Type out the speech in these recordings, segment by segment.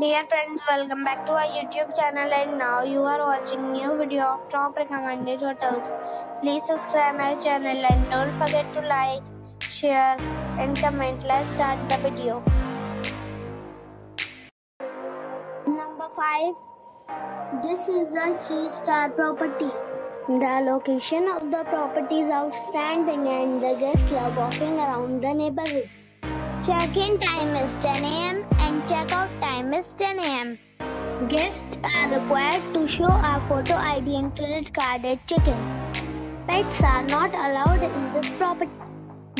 Dear friends, welcome back to our YouTube channel, and now you are watching new video of top recommended hotels. Please subscribe my channel and don't forget to like, share and comment. Let's start the video. Number 5. This is a 3-star property. The location of the property is outstanding and the guests love walking around the neighborhood. Check-in time is 10 a.m. and check-out time is 10 a.m. Guests are required to show a photo ID and credit card at check-in. Pets are not allowed in this property.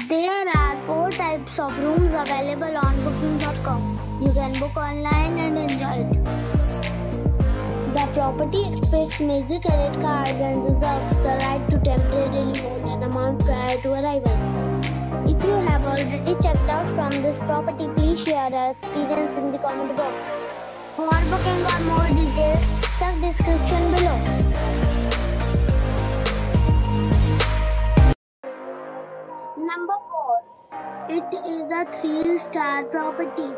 There are 4 types of rooms available on booking.com. You can book online and enjoy it. The property expects major credit cards and reserves the right to temporarily hold an amount prior to arrival. If you have already checked out from this property, please share your experience in the comment box. For booking or more details, check description below. Number 4. It is a 3-star property.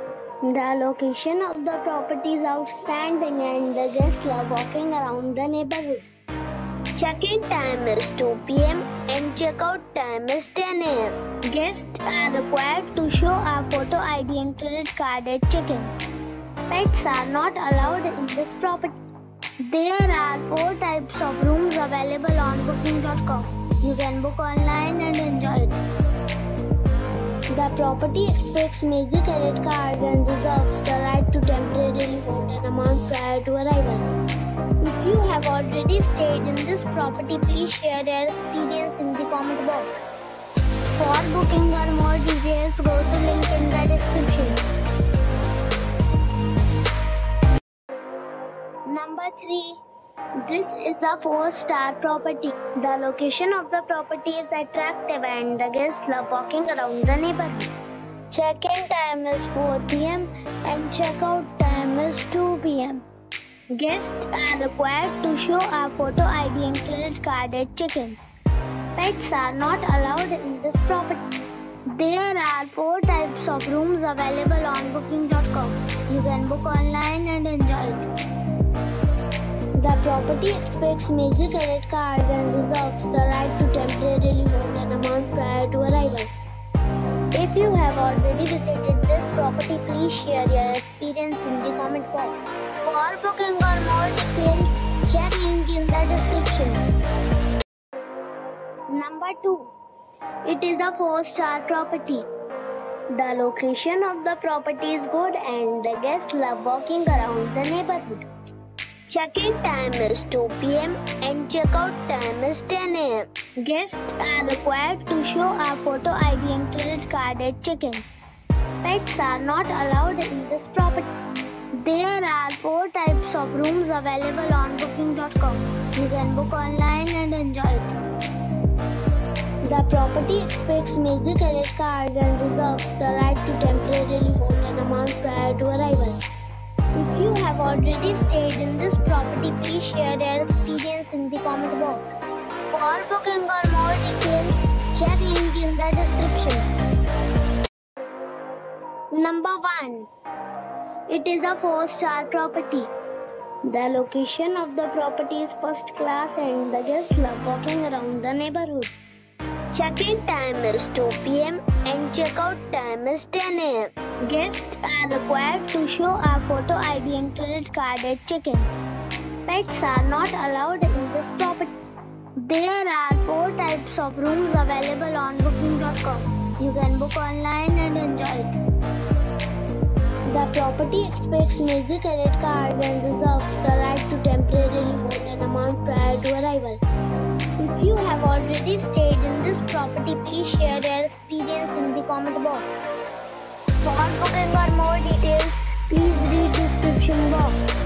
The location of the property is outstanding and the guests love walking around the neighborhood. Check-in time is 2 p.m. and check-out time is 10 a.m. Guests are required to show a photo ID and credit card at check-in. Pets are not allowed in this property. There are 4 types of rooms available on booking.com. You can book online and enjoy it. The property expects major credit cards and reserves the right to temporarily hold an amount prior to arrival. If you have already stayed in this property, please share your experience in the comment box. For booking or more details, go to link in the description. Number 3. This is a 4-star property. The location of the property is attractive and the guests love walking around the neighborhood. Check-in time is 4 p.m. and check-out time is 2 p.m. Guests are required to show a photo ID and credit card at check-in. Pets are not allowed in this property. There are 4 types of rooms available on booking.com. You can book online and enjoy it. The property expects major credit cards and reserves the right to temporarily hold an amount prior to arrival. If you have already visited this property, please share your experience in the comment box. For booking or more details, check link in the description. Number 2. It is a 4-star property. The location of the property is good and the guests love walking around the neighborhood. Check-in time is 2 p.m. and check-out time is 10 a.m. Guests are required to show a photo ID and credit card at check-in. Pets are not allowed in this property. There are 4 types of rooms available on booking.com. You can book online and enjoy it. The property expects major credit cards and reserves the right to temporarily hold an amount prior to arrival. If you have already stayed in this property, please share your experience in the comment box. For booking or more details, check link in the description. Number 1. It is a 4-star property. The location of the property is first class and the guests love walking around the neighborhood. Check-in time is 2 p.m. and check-out time is 10 a.m. Guests are required to show a photo ID and credit card at check-in. Pets are not allowed in this property. There are 4 types of rooms available on booking.com. You can book online and enjoy it. The property expects major credit cards and reserves the right to temporarily hold an amount prior to arrival. If you have already stayed in this property, please share your experience in the comment box. For booking or more details, please read description box.